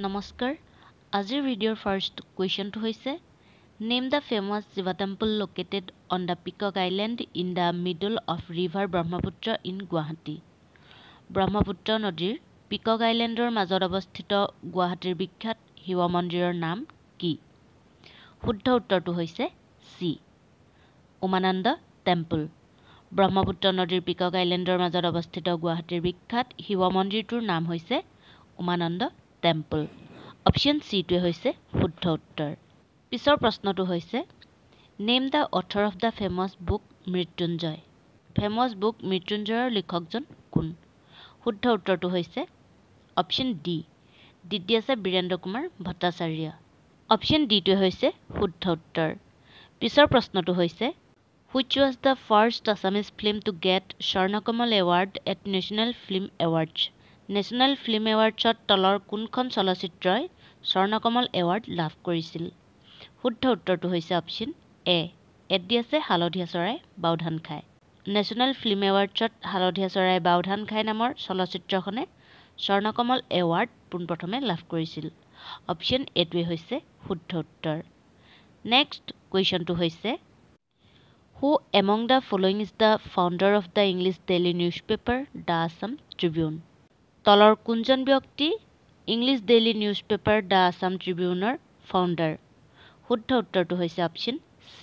Namaskar, আজিৰ ভিডিওৰ first question to হৈছে name the famous Shiva temple located on the Peacock Island in the middle of river Brahmaputra in Guwahati. Brahmaputra নদীৰ Peacock Islandৰ মাজত অৱস্থিত গুৱাহাটীৰ বিখ্যাত শিৱ মন্দিৰৰ নাম কি? শুদ্ধ উত্তৰটো হৈছে C. উমানন্দ টেম্পল। ব্ৰহ্মপুত্ৰ নদীৰ Peacock Islandৰ মাজত অৱস্থিত গুৱাহাটীৰ বিখ্যাত শিৱ মন্দিৰটোৰ নাম হৈছে উমানন্দ টেম্পল। অপচন C টো হৈছে শুদ্ধ উত্তৰ। পিছৰ প্ৰশ্নটো হৈছে name the author of the famous book Mrityunjay. Famous book মৃত্যুঞ্জয়ৰ লেখকজন কোন? শুদ্ধ উত্তৰটো হৈছে অপচন ডি। দ্বিতীয় আছে বীৰেন্দ্ৰ কুমাৰ ভট্টাচাৰ্য। অপচন ডি টো হৈছে শুদ্ধ উত্তৰ। পিছৰ প্ৰশ্নটো হৈছে which was the first Assamese film to get Swarnakamal award at National Film Awards. National Film Awards at Talar Kunkhon Chalachitroy Swarnakamal award লাভ কৰিছিল। শুদ্ধ উত্তৰটো হৈছে অপচন এ। এডিয়াছে হালধিয়া চৰাই বাউধান খায়। National Film Awards at হালধিয়া চৰাই বাউধান খায় নামৰ চলচ্চিত্ৰখনে Swarnakamal award পোনপ্ৰথমে লাভ কৰিছিল। অপচন এ টো হৈছে শুদ্ধ উত্তৰ। নেক্সট কোৱেশ্চনটো হৈছে who among the following is the founder of the English daily newspaper, the Assam Tribune? Tolor kunjon byakti English daily newspaper, the Assam Tribuneor founder. Huddha uttor tu hoise option C.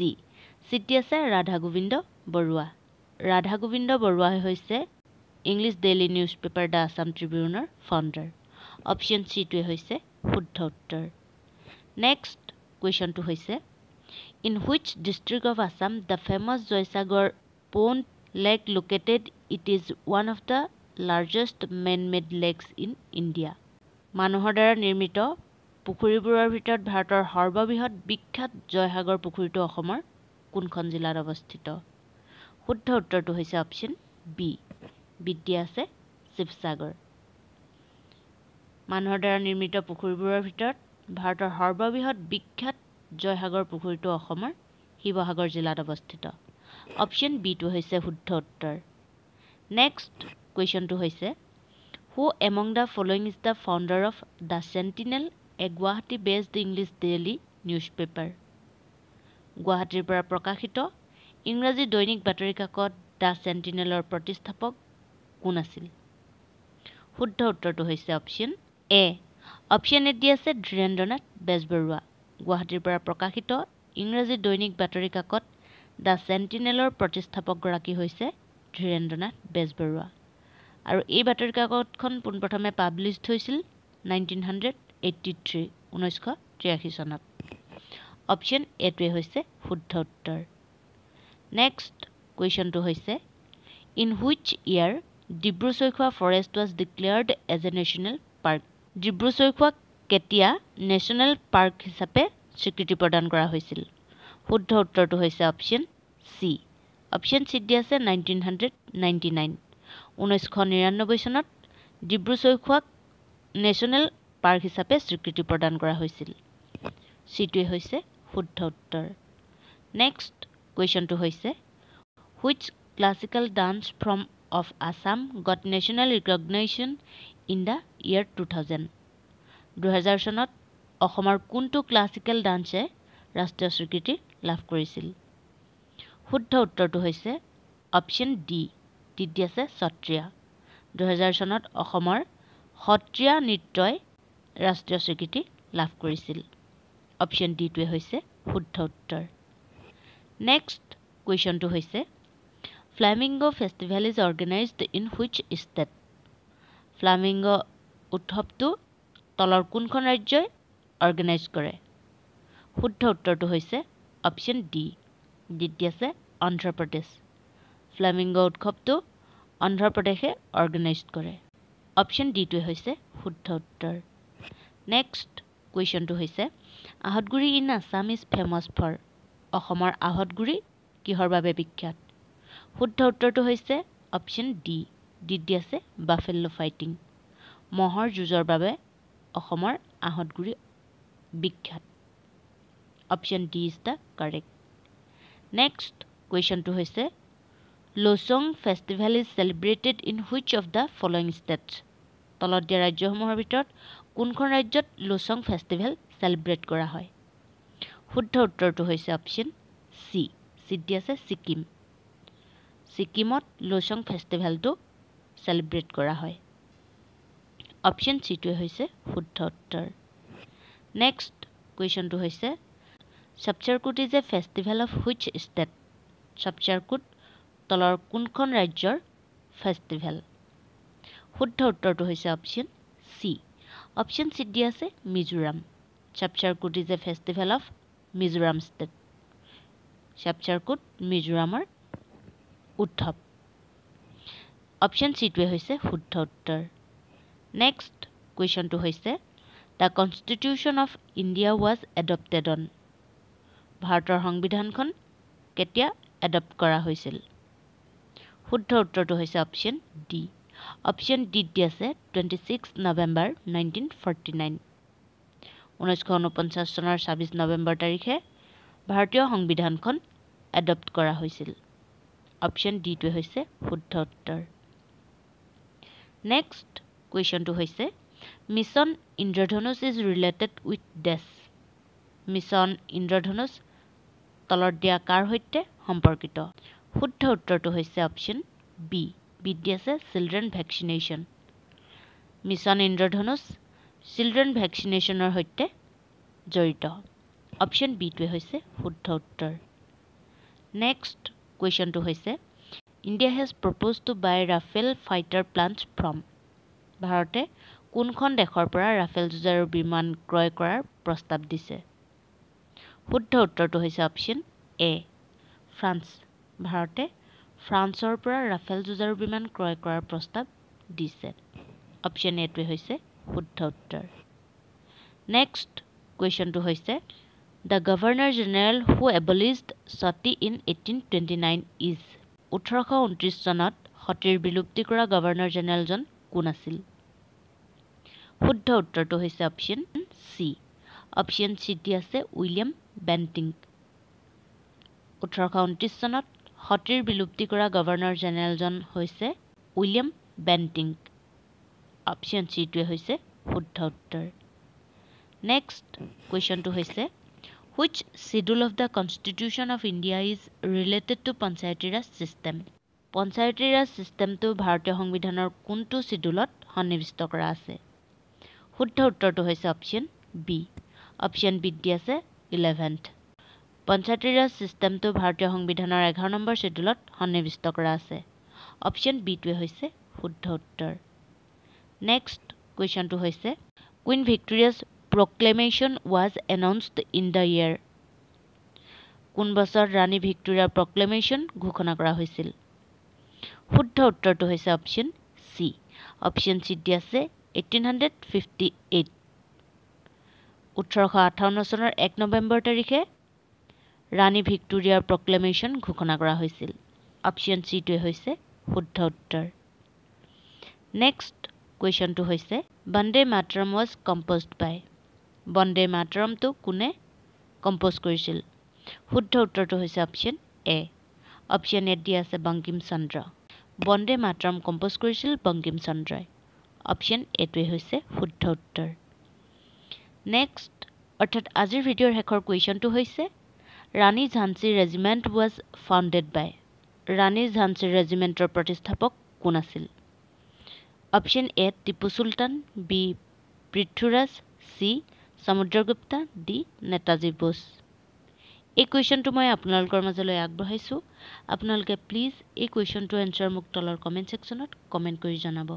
City ase Radhagobindo Barua. Radhagobindo Barua hoise English daily newspaper, the Assam Tribuneor founder. Option C tu hoise huddha uttor. Next question tu hoise in which district of Assam the famous Sivasagar pond lake located? It is one of the largest man-made lakes in India. Manuhar dara nirmito pukuriburar bhitor bharator sarbobrihat bikkhat Sivasagar pukuritu Assam kunkhon jilar obosthito? Shuddha uttor tu hoise option B. Bidya ase Sivasagar. Manuhar dara nirmito pukuriburar bhitor bharator sarbobrihat bikkhat Sivasagar পুখুৰীটো অসমৰ শিৱসাগৰ জিলাত অৱস্থিত। Option B টো হৈছে শুদ্ধ উত্তৰ। Next কোৱেশ্চনটো হৈছে who among the following is the founder of the Sentinel, a Guwahati based English daily newspaper? গুৱাহাটীৰ পৰা প্ৰকাশিত ইংৰাজী দৈনিক বাতৰি কাকত দ্য চেণ্টিনেলৰ প্ৰতিষ্ঠাপক কোন আছিল? শুদ্ধ উত্তৰটো হৈছে অপচন এ। অপচন এ দিয়া আছে ধীৰেন্দ্ৰনাথ বেজবৰুৱা। গুৱাহাটীৰ পৰা প্ৰকাশিত ইংৰাজী দৈনিক বাতৰি কাকত দ্য চেণ্টিনেলৰ প্ৰতিষ্ঠাপকগৰাকী হৈছে ধীৰেন্দ্ৰনাথ বেজবৰুৱা আৰু এই বাতৰি কাকতখন পোনপ্ৰথমে পাব্লিছড হৈছিল 1983 চনত। অপচন এ টোৱে হৈছে শুদ্ধ উত্তৰ। নেক্সট কুৱেশ্যনটো হৈছে in which year Dibru-Saikhowa forest was declared as a national park. Dibru-Saikhowa কেতিয়া নেশ্যনেল পাৰ্ক হিচাপে স্বীকৃতি প্ৰদান কৰা হৈছিল? শুদ্ধ উত্তৰটো হৈছে অপচন সি। অপচন সি দিয়া আছে 1999। 1999 চনত ডিব্ৰু-চৈখোৱাক নেশ্যনেল পাৰ্ক হিচাপে স্বীকৃতি প্ৰদান কৰা হৈছিল। সিটোৱে হৈছে শুদ্ধ উত্তৰ। নেক্সট কুৱেশ্যনটো হৈছে which classical dance from of Assam got national recognition in the year 2000? 2000 চনত অসমৰ কোনটো ক্লাছিকেল ডান্সে ৰাষ্ট্ৰীয় স্বীকৃতি লাভ কৰিছিল? শুদ্ধ উত্তৰটো হৈছে অপচন ডি। দ্বিতীয় আছে সত্ৰীয়া। 2000 চনত অসমৰ সত্ৰীয়া নৃত্যই ৰাষ্ট্ৰীয় স্বীকৃতি লাভ কৰিছিল। অপচন ডি টোৱে হৈছে শুদ্ধ উত্তৰ। নেক্সট কুৱেশ্যনটো হৈছে flamingo festival is organized in which state? Flamingo উৎসৱটো তলৰ কোনখন ৰাজ্যই অৰ্গেনাইজ কৰে? শুদ্ধ উত্তৰটো হৈছে অপচন ডি। দ্বিতীয় আছে অন্ধ্ৰপ্ৰদেশ। ফ্লামিংগো উৎসৱটো অন্ধ্ৰপ্ৰদেশে অৰ্গেনাইজ কৰে। অপচন ডিটোৱে হৈছে শুদ্ধ উত্তৰ। নেক্সট কুৱেশ্যনটো হৈছে Ahotguri in Assam is famous for. অসমৰ আহতগুৰি কিহৰ বাবে বিখ্যাত? শুদ্ধ উত্তৰটো হৈছে অপচন ডি। দ্বিতীয় আছে বাফেল্লো ফাইটিং। মহৰ যুঁজৰ বাবে অসমৰ আহতগুৰি বিখ্যাত। Option D is the correct. Next কুৱেশ্যনটো হৈছে Losong festival is celebrated in which of the following states? তলত দিয়া ৰাজ্যসমূহৰ ভিতৰত কোনখন ৰাজ্যত লোচং ফেষ্টিভেল সেলিব্ৰেট কৰা হয়? শুদ্ধ উত্তৰটো হৈছে অপশন সি। সিদ্ধি আছে সিকিম। সিকিমত লোচং ফেষ্টিভেলটো সেলিব্ৰেট কৰা হয়। অপশন সিটো হৈছে শুদ্ধ উত্তৰ। নেক্সট কুৱেশ্যনটো হৈছে সাবচাৰকুট is a festival of which state? সাবচাৰকুট তলৰ কোনখন ৰাজ্যৰ ফেষ্টিভেল? শুদ্ধ উত্তৰটো হৈছে অপশন সি। অপশন সি দি আছে Mizoram. সাবচাৰকুট is a festival of Mizoram state. সাবচাৰকুট মিজোৰামৰ উৎসৱ। অপশন সিটোৱে হৈছে শুদ্ধ উত্তৰ। নেক্সট কুৱেশ্যনটো হৈছে the constitution of India was adopted on? ভাৰতৰ সংবিধানখন কেতিয়া এডপ্ট কৰা হৈছিল? শুদ্ধ উত্তৰটো হৈছে অপশ্যন ডি। অপশ্যন ডি দি আছে 26 নৱেম্বৰ 1949। 1949 চনৰ 26 নৱেম্বৰ তাৰিখে ভাৰতীয় সংবিধানখন এডপ্ট কৰা হৈছিল। অপশ্যন ডিটোৱে হৈছে শুদ্ধ উত্তৰ। নেক্সট কুৱেশ্যনটো হৈছে mission Indradhanush is related with dash? Mission Indradhanush তলৰ দিয়া কাৰ সৈতে সম্পৰ্কিত? শুদ্ধ উত্তৰটো হৈছে অপশ্যন বি। বি দি আছে children vaccination. Mission Indradhanush children ভেকচিনেশ্যনৰ সৈতে জড়িত। অপশ্যন বিটোৱে হৈছে শুদ্ধ উত্তৰ। নেক্সট কুৱেশ্যনটো হৈছে India has propose to buy Rafale fighter planes from? ভাৰতে কোনখন দেশৰ পৰা ৰাফেল যুঁজাৰু বিমান ক্ৰয় কৰাৰ প্ৰস্তাৱ দিছে? শুদ্ধ উত্তৰটো হৈছে অপশ্যন এ, ফ্ৰান্স। ভাৰতে ফ্ৰান্সৰ পৰা ৰাফেল যুঁজাৰু বিমান ক্ৰয় কৰাৰ প্ৰস্তাৱ দিছে। অপশ্যন এটোৱে হৈছে শুদ্ধ উত্তৰ। নেক্সট কুৱেশ্যনটো হৈছে the governor general who abolished Sati in 1829 is? 1829 চনত সতীৰ বিলুপ্তি কৰা গভৰ্ণৰ জেনেৰেলজন কোন আছিল? শুদ্ধ উত্তৰটো হৈছে অপশ্যন চি। অপশ্যন চি দি আছে উইলিয়াম বেণ্টিংক। 1829 চনত সতীৰ বিলুপ্তি কৰা গভৰ্ণৰ জেনেৰেলজন হৈছে উইলিয়াম বেণ্টিংক। অপশ্যন চিটোৱে হৈছে শুদ্ধ উত্তৰ। নেক্সট কুৱেশ্যনটো হৈছে which schedule of the constitution of India is related to Panchayati Raj system? Panchayati Raj ছিষ্টেমটো ভাৰতীয় সংবিধানৰ কোনটো শিডিউলত সন্নিৱিষ্ট কৰা আছে? শুদ্ধ উত্তৰটো হৈছে অপশ্যন বি। অপশ্যন বিত দি আছে 11th। পঞ্চায়তী ৰাজ ছিষ্টেমটো ভাৰতীয় সংবিধানৰ 11 নম্বৰ শিডিউলত সন্নিৱিষ্ট কৰা আছে। অপশ্যন বিটোৱে হৈছে শুদ্ধ উত্তৰ। নেক্সট কুৱেশ্যনটো হৈছে queen Victoria's proclamation was announced in the year? কোন বছৰ ৰাণী ভিক্টৰিয়াৰ প্ৰক্লেমেশ্যন ঘোষণা কৰা হৈছিল? শুদ্ধ উত্তৰটো হৈছে অপশ্যন চি। অপশ্যন চিত দি আছে 1858। 1858 চনৰ 1 নৱেম্বৰ তাৰিখে ৰাণী ভিক্টৰিয়াৰ প্ৰক্লেমেশ্যন ঘোষণা কৰা হৈছিল। অপশ্যন চিটোৱে হৈছে শুদ্ধ উত্তৰ। নেক্সট কুৱেশ্যনটো হৈছে Vande Mataram was composed by? Vande মাতৰমটো কোনে কম্প'জ কৰিছিল? শুদ্ধ উত্তৰটো হৈছে অপশ্যন এ। অপশ্যন এ দিয়া আছে বংকিম চন্দ্ৰ। বন্দে মাতৰম কম্প'জ কৰিছিল বংকিম চন্দ্ৰই। অপশ্যন এটোৱে হৈছে শুদ্ধ উত্তৰ। নেক্সট অৰ্থাৎ আজিৰ ভিডিঅ'ৰ শেষৰ কুৱেশ্যনটো হৈছে Rani Jhansi regiment was founded by? Rani Jhansi ৰেজিমেণ্টৰ প্ৰতিষ্ঠাপক কোন আছিল? Option A Tipu Sultan, B Prithviraj, C Samudragupta, D Netaji Bose. এই কুৱেশ্যনটো মই আপোনালোকৰ মাজলৈ আগবঢ়াইছোঁ। আপোনালোকে প্লিজ এই কুৱেশ্যনটোৰ এনচাৰ মোক তলৰ কমেণ্ট ছেকশ্যনত কমেণ্ট কৰি জনাব।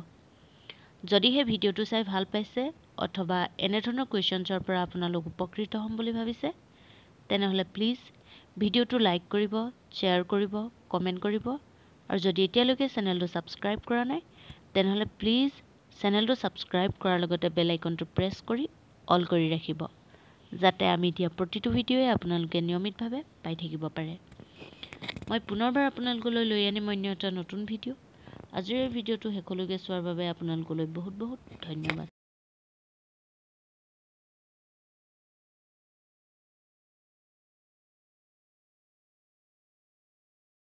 যদিহে ভিডিঅ'টো চাই ভাল পাইছে অথবা এনেধৰণৰ কুৱেশ্যনছৰ পৰা আপোনালোক উপকৃত হ'ম বুলি ভাবিছে তেনেহ'লে প্লিজ ভিডিঅ'টো লাইক কৰিব, শ্বেয়াৰ কৰিব, কমেণ্ট কৰিব আৰু যদি এতিয়ালৈকে চেনেলটো ছাবস্ক্ৰাইব কৰা নাই তেনেহ'লে প্লিজ চেনেলটো ছাবস্ক্ৰাইব কৰাৰ লগতে বেল আইকনটো প্ৰেছ কৰি অল কৰি ৰাখিব যাতে আমি দিয়া প্ৰতিটো ভিডিঅ'ই আপোনালোকে নিয়মিতভাৱে পাই থাকিব পাৰে। মই পুনৰবাৰ আপোনালোকলৈ লৈ আনিম অন্য এটা নতুন ভিডিঅ'। আজিৰ ভিডিঅ'টো শেষলৈকে চোৱাৰ বাবে আপোনালোকলৈ বহুত বহুত ধন্যবাদ।